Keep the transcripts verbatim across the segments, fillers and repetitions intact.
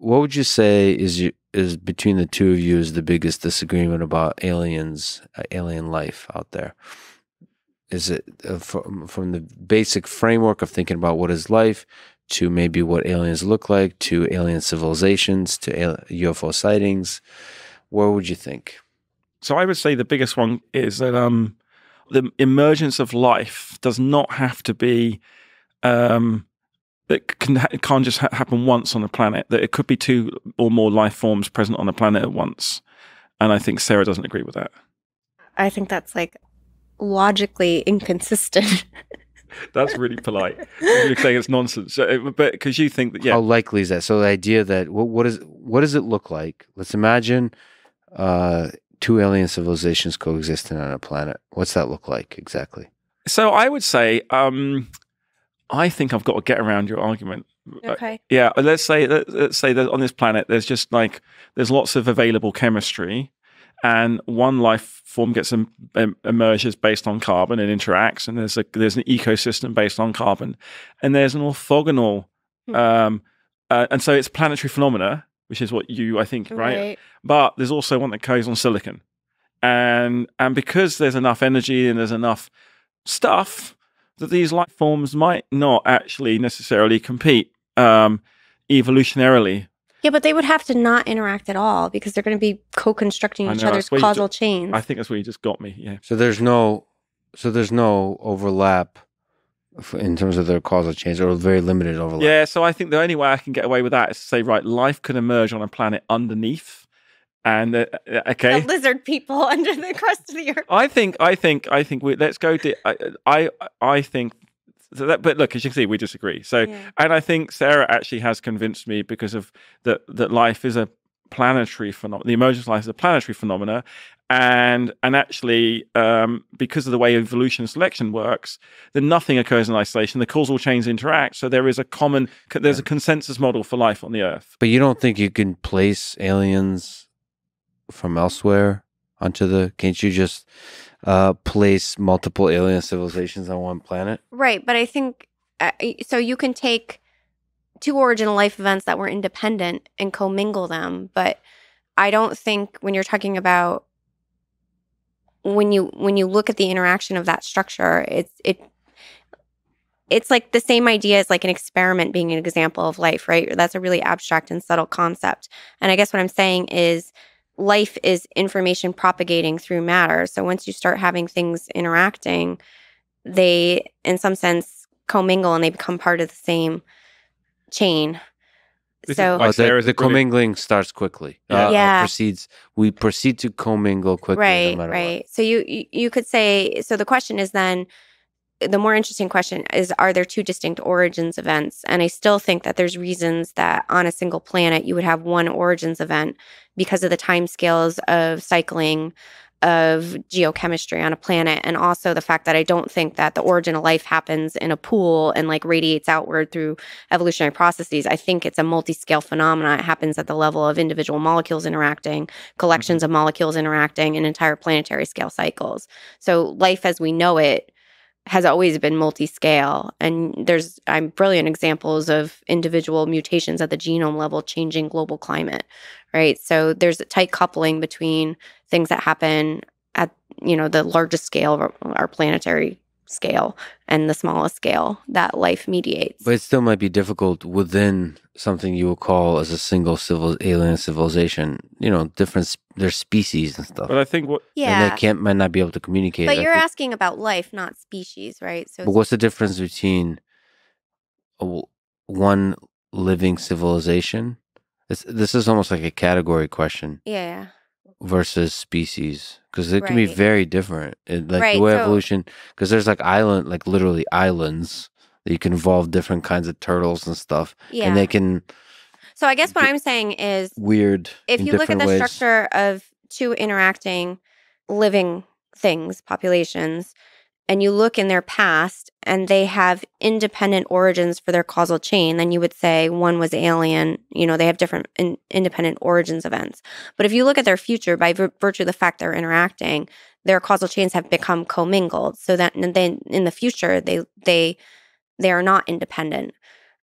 What would you say is you, is between the two of you is the biggest disagreement about aliens, uh, alien life out there? Is it uh, from, from the basic framework of thinking about what is life to maybe what aliens look like, to alien civilizations, to U F O sightings? What would you think? So I would say the biggest one is that um, the emergence of life does not have to be... Um, That can, can't just ha happen once on a planet. That it could be two or more life forms present on a planet at once, and I think Sara doesn't agree with that. I think that's like logically inconsistent. That's really polite. You're saying it's nonsense, so, but because you think that, yeah, how likely is that? So the idea that what what is what does it look like? Let's imagine uh, two alien civilizations coexisting on a planet. What's that look like exactly? So I would say. Um, I think I've got to get around your argument. Okay. Uh, yeah. Let's say let, let's say that on this planet, there's just like there's lots of available chemistry, and one life form gets em, em, emerges based on carbon and interacts, and there's a there's an ecosystem based on carbon, and there's an orthogonal, um, uh, and so it's planetary phenomena, which is what you I think right? right. But there's also one that goes on silicon, and and because there's enough energy and there's enough stuff. That these life forms might not actually necessarily compete um, evolutionarily. Yeah, but they would have to not interact at all because they're going to be co-constructing each know, other's causal just, chains. I think that's where you just got me. Yeah. So there's no, so there's no overlap in terms of their causal chains, or very limited overlap. Yeah. So I think the only way I can get away with that is to say, right, life could emerge on a planet underneath. And uh, okay, the lizard people under the crust of the earth. I think, I think, I think. We, let's go. To, I, I, I think. So that, but look, as you can see, we disagree. So, yeah. And I think Sara actually has convinced me because of that. That life is a planetary phenomenon. The emergence of life is a planetary phenomena, and and actually, um, because of the way evolution and selection works, then nothing occurs in isolation. The causal chains interact, so there is a common. There's a consensus model for life on the Earth. But you don't think you can place aliens from elsewhere onto the can't you just uh place multiple alien civilizations on one planet, right? But I think uh, so you can take two original life events that were independent and commingle them, but I don't think when you're talking about when you when you look at the interaction of that structure, it's it it's like the same idea as like an experiment being an example of life, right? That's a really abstract and subtle concept, and I guess what I'm saying is life is information propagating through matter. So once you start having things interacting, they, in some sense, commingle and they become part of the same chain. This so oh, the, the commingling starts quickly. Yeah, uh, yeah. proceeds. We proceed to commingle quickly. Right, no right. What. So you you could say. So the question is then, the more interesting question is: are there two distinct origins events? And I still think that there's reasons that on a single planet you would have one origins event because of the timescales of cycling of geochemistry on a planet, and also the fact that I don't think that the origin of life happens in a pool and like radiates outward through evolutionary processes. I think it's a multi-scale phenomenon. It happens at the level of individual molecules interacting, collections of molecules interacting, and entire planetary scale cycles. So life as we know it has always been multi-scale, and there's I'm brilliant examples of individual mutations at the genome level changing global climate, right? So there's a tight coupling between things that happen at, you know, the largest scale, our planetary scale, and the smallest scale that life mediates. But it still might be difficult within something you would call as a single civil alien civilization, you know, different their species and stuff. But I think what yeah, and they can't might not be able to communicate. But you're asking about life, not species, right? So, but what's the difference between a, one living civilization? It's, this is almost like a category question. Yeah. Versus species, because it right. can be very different. It, like right, the way so, evolution, because there's like island, like literally islands that you can involve different kinds of turtles and stuff, yeah. and they can. So I guess what I'm saying is weird. If you look at the ways. structure of two interacting living things, populations, and you look in their past, and they have independent origins for their causal chain, then you would say one was alien, you know, they have different in independent origins events. But if you look at their future, by virtue of the fact they're interacting, their causal chains have become commingled, so that then in the future, they, they, they are not independent.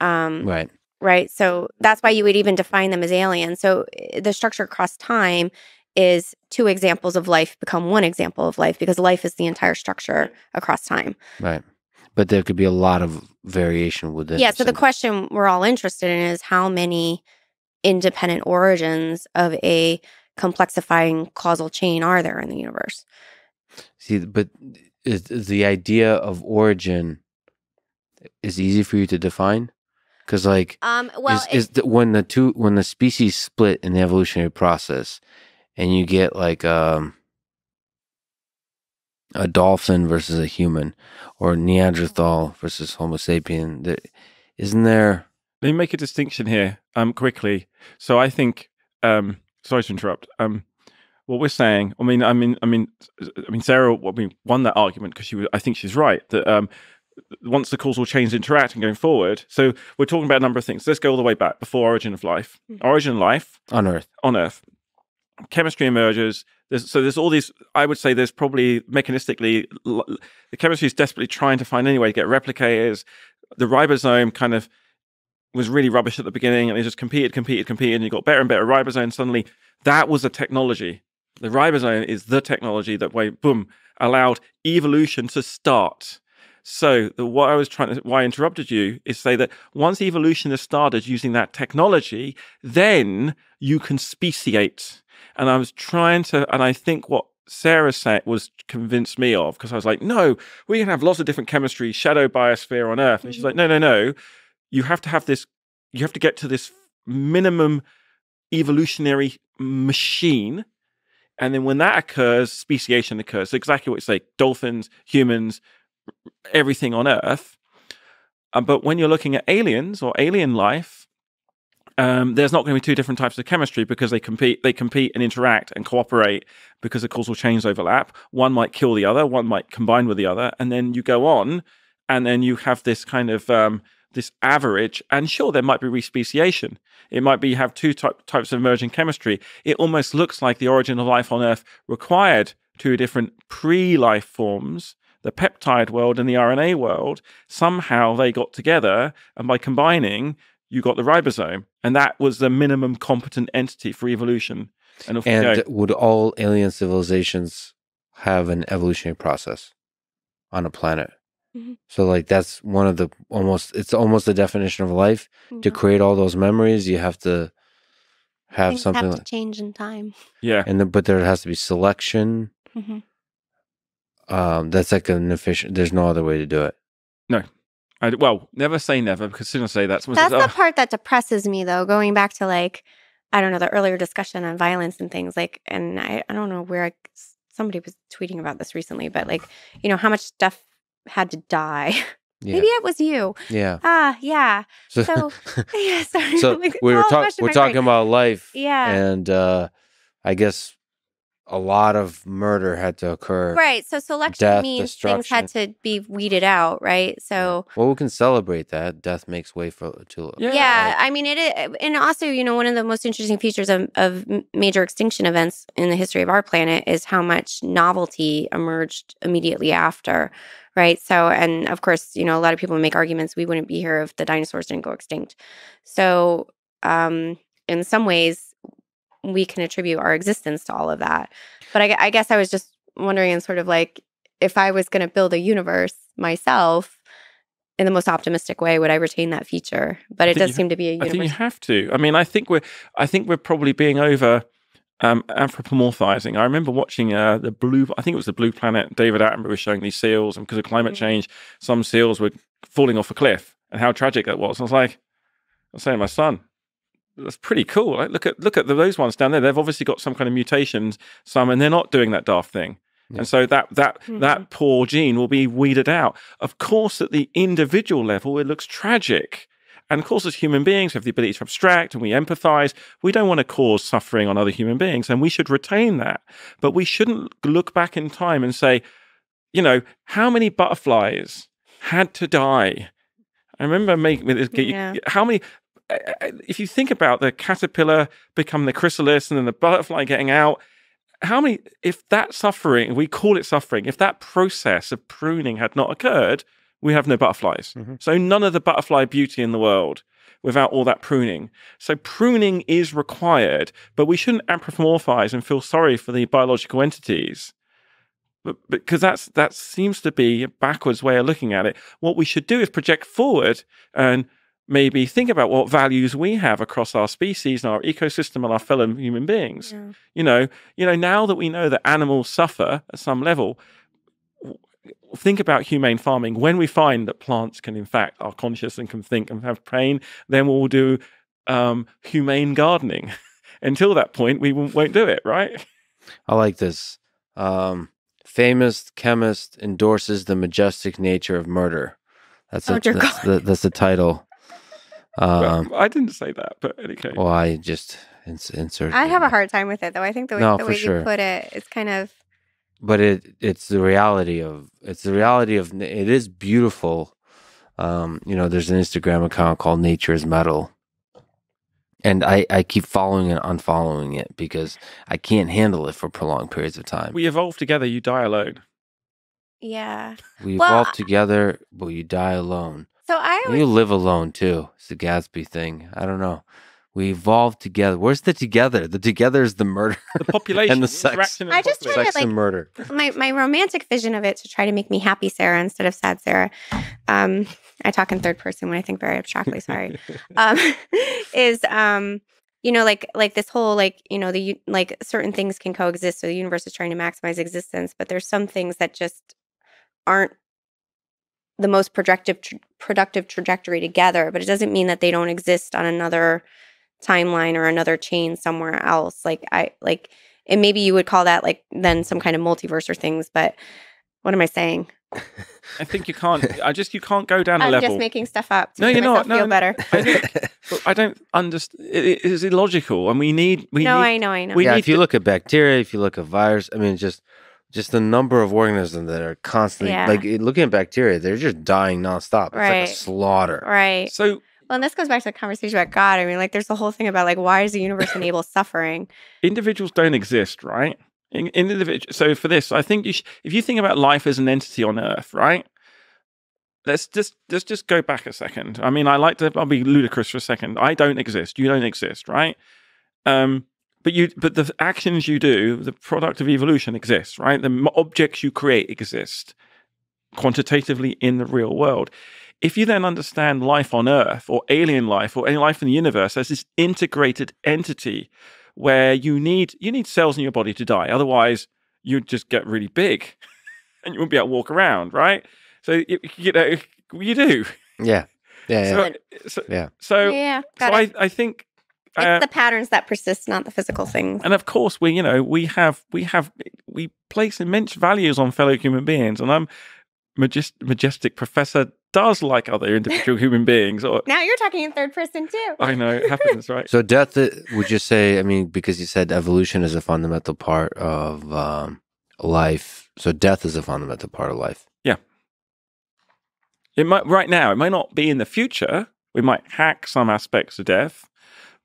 Um, right. right? So that's why you would even define them as aliens. So the structure across time is two examples of life become one example of life, because life is the entire structure across time. Right. But there could be a lot of variation with this. Yeah, so the question we're all interested in is how many independent origins of a complexifying causal chain are there in the universe? See, but is, is the idea of origin is easy for you to define? Because, like, um, well, is, is the, when the two when the species split in the evolutionary process, and you get like um, a dolphin versus a human, or Neanderthal versus Homo sapien, there, isn't there? Let me make a distinction here, um, quickly. So I think, um, sorry to interrupt. Um, what we're saying, I mean, I mean, I mean, I mean, Sarah, I mean, won that argument because she was, I think she's right that. Um, Once the causal chains interact and going forward, so we're talking about a number of things. Let's go all the way back before origin of life. Origin of life on Earth. On Earth, chemistry emerges. There's, so there's all these. I would say there's probably mechanistically, the chemistry is desperately trying to find any way to get replicators. The ribosome kind of was really rubbish at the beginning, and they just competed, competed, competed, and you got better and better ribosome. Suddenly, that was a technology. The ribosome is the technology that way boom allowed evolution to start. So the, what I was trying to, why I interrupted you is say that once evolution has started using that technology, then you can speciate. And I was trying to, and I think what Sarah said was convinced me of, because I was like, no, we can have lots of different chemistry, shadow biosphere on Earth. And she's like, no, no, no, you have to have this, you have to get to this minimum evolutionary machine. And then when that occurs, speciation occurs. So exactly what you say, dolphins, humans, everything on Earth. Um, but when you're looking at aliens or alien life, um, there's not going to be two different types of chemistry because they compete, they compete and interact and cooperate because the causal chains overlap. One might kill the other, one might combine with the other, and then you go on, and then you have this kind of um, this average. And sure, there might be respeciation. It might be you have two type, types of emerging chemistry. It almost looks like the origin of life on Earth required two different pre-life forms. The peptide world and the R N A world, somehow they got together, and by combining, you got the ribosome. And that was the minimum competent entity for evolution. And, if and would all alien civilizations have an evolutionary process on a planet? Mm-hmm. So like that's one of the almost, it's almost the definition of life. Mm-hmm. To create all those memories, you have to have Things something have to like, change in time. Yeah. and the, But there has to be selection. Mm-hmm. Um, that's like an efficient, there's no other way to do it. No. I, well, never say never, because as soon as I say that, that's oh. the part that depresses me, though, going back to like, I don't know, the earlier discussion on violence and things like, and I, I don't know where I, somebody was tweeting about this recently, but like, you know, how much stuff had to die. Yeah. Maybe it was you. Yeah. Ah, uh, yeah. So, so yeah, sorry. So like, we were, ta we're talking brain. about life. Yeah. And uh, I guess a lot of murder had to occur. Right. So selection death, means things had to be weeded out, right? So well, we can celebrate that. Death makes way for to Yeah, yeah I mean it is, and also, you know, one of the most interesting features of, of major extinction events in the history of our planet is how much novelty emerged immediately after, right? So, and of course, you know, a lot of people make arguments we wouldn't be here if the dinosaurs didn't go extinct. So, um in some ways we can attribute our existence to all of that. But I, I guess I was just wondering and sort of like, if I was going to build a universe myself in the most optimistic way, would I retain that feature? But it does seem to be a universe. I think you have to. I mean, I think we're, I think we're probably being over um, anthropomorphizing. I remember watching uh, the Blue, I think it was the Blue Planet, David Attenborough was showing these seals, and because of climate change, some seals were falling off a cliff and how tragic that was. And I was like, I was saying to my son, that's pretty cool. Right? Look at look at those ones down there. They've obviously got some kind of mutations, some, and they're not doing that daft thing. Yeah. And so that that mm-hmm. that poor gene will be weeded out. Of course, at the individual level, it looks tragic. And of course, as human beings, we have the ability to abstract and we empathize. We don't want to cause suffering on other human beings, and we should retain that. But we shouldn't look back in time and say, you know, how many butterflies had to die? I remember making this. Yeah. How many? If you think about the caterpillar becoming the chrysalis and then the butterfly getting out, how many, if that suffering, we call it suffering, if that process of pruning had not occurred, we have no butterflies. Mm-hmm. So none of the butterfly beauty in the world without all that pruning. So pruning is required, but we shouldn't anthropomorphize and feel sorry for the biological entities, but, because that's that seems to be a backwards way of looking at it. What we should do is project forward and maybe think about what values we have across our species and our ecosystem and our fellow human beings. Yeah. You know, you know, now that we know that animals suffer at some level, think about humane farming. When we find that plants can, in fact, are conscious and can think and have pain, then we'll do um, humane gardening. Until that point, we won't do it, right? I like this. Um, famous chemist endorses the majestic nature of murder. That's, oh, a, that's, the, that's the title. Um, well, I didn't say that, but any case. Well, I just ins insert. I have a hard time with it, though. I think the way, no, the way sure. you put it, it's kind of. But it it's the reality of it's the reality of it is beautiful. Um, you know, there's an Instagram account called Nature is Metal, and I I keep following and unfollowing it because I can't handle it for prolonged periods of time. We evolve together. You die alone. Yeah. We well, evolve together, but you die alone. So I always... You live alone, too. It's the Gatsby thing. I don't know. We evolved together. Where's the together? The together is the murder. The population. and the sex. And I just tried sex to, like, and murder. My, my romantic vision of it to try to make me happy Sarah instead of sad Sarah. Um, I talk in third person when I think very abstractly, sorry. um, is, um, you know, like like this whole, like, you know, the like certain things can coexist. So the universe is trying to maximize existence. But there's some things that just aren't the most productive tra productive trajectory together, but it doesn't mean that they don't exist on another timeline or another chain somewhere else. Like I like, and maybe you would call that like then some kind of multiverse or things. But what am I saying? I think you can't. I just you can't go down a I'm level. I'm just making stuff up. To no, you're not. No, feel no, better. I think, I don't understand. It, it is illogical, and we need. We no, need, I know, I know. We yeah, need if you look at bacteria, if you look at virus, I mean, just. Just the number of organisms that are constantly, yeah. like looking at bacteria, they're just dying nonstop. It's right. like a slaughter. Right. So, well, and this goes back to the conversation about God. I mean, like, there's the whole thing about, like, why does the universe enable suffering? Individuals don't exist, right? In, individual. So for this, I think you sh if you think about life as an entity on Earth, right? Let's just let's just go back a second. I mean, I like to. I'll be ludicrous for a second. I don't exist. You don't exist, right? Um. But you, but the actions you do, the product of evolution exists, right? The objects you create exist quantitatively in the real world. If you then understand life on Earth or alien life or any life in the universe as this integrated entity where you need, you need cells in your body to die. Otherwise, you'd just get really big and you wouldn't be able to walk around, right? So, you, you know, you do. Yeah. Yeah. Yeah. So, yeah. So, yeah, so I, I think... It's uh, the patterns that persist, not the physical things. And of course, we, you know, we have, we have, we place immense values on fellow human beings. And I'm majest, majestic professor does like other individual human beings. Or, now you're talking in third person too. I know, it happens, right? So death, would you say, I mean, because you said evolution is a fundamental part of um, life. So death is a fundamental part of life. Yeah. It might, right now, it might not be in the future. We might hack some aspects of death.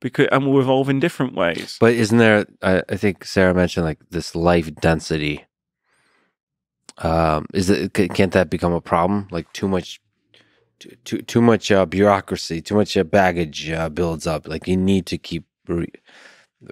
Because, and we'll evolve in different ways. But isn't there, I, I think Sarah mentioned, like, this life density. Um, is it, can't that become a problem? Like too much, too, too, too much uh, bureaucracy, too much uh, baggage uh, builds up. Like you need to keep re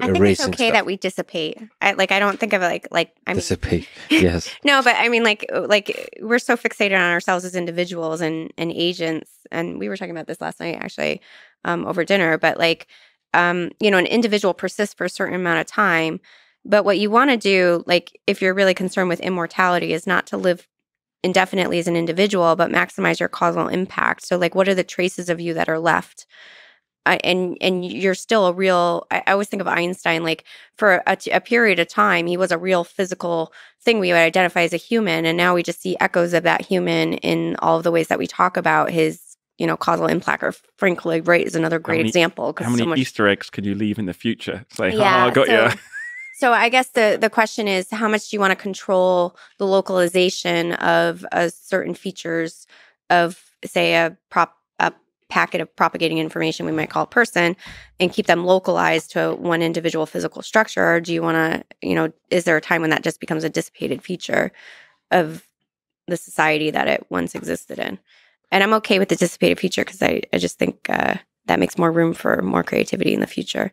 I erasing I think it's okay stuff. That we dissipate. I, like, I don't think of it like, like I mean, dissipate, yes. No, but I mean, like, like we're so fixated on ourselves as individuals and, and agents. And we were talking about this last night, actually, um, over dinner, but like, Um, you know, an individual persists for a certain amount of time, but what you want to do, like if you're really concerned with immortality, is not to live indefinitely as an individual, but maximize your causal impact. So, like, what are the traces of you that are left? Uh, and and you're still a real. I, I always think of Einstein, like for a, a period of time, he was a real physical thing we would identify as a human, and now we just see echoes of that human in all of the ways that we talk about his. You know, causal impact, or Frank Lloyd Wright is another great how many, example. How many so much... Easter eggs can you leave in the future? Say, yeah, oh, I got so, you. So I guess the, the question is, how much do you want to control the localization of a certain features of, say, a prop a packet of propagating information we might call a person, and keep them localized to one individual physical structure? Or do you want to, you know, is there a time when that just becomes a dissipated feature of the society that it once existed in. And I'm okay with the dissipated future because I, I just think uh, that makes more room for more creativity in the future.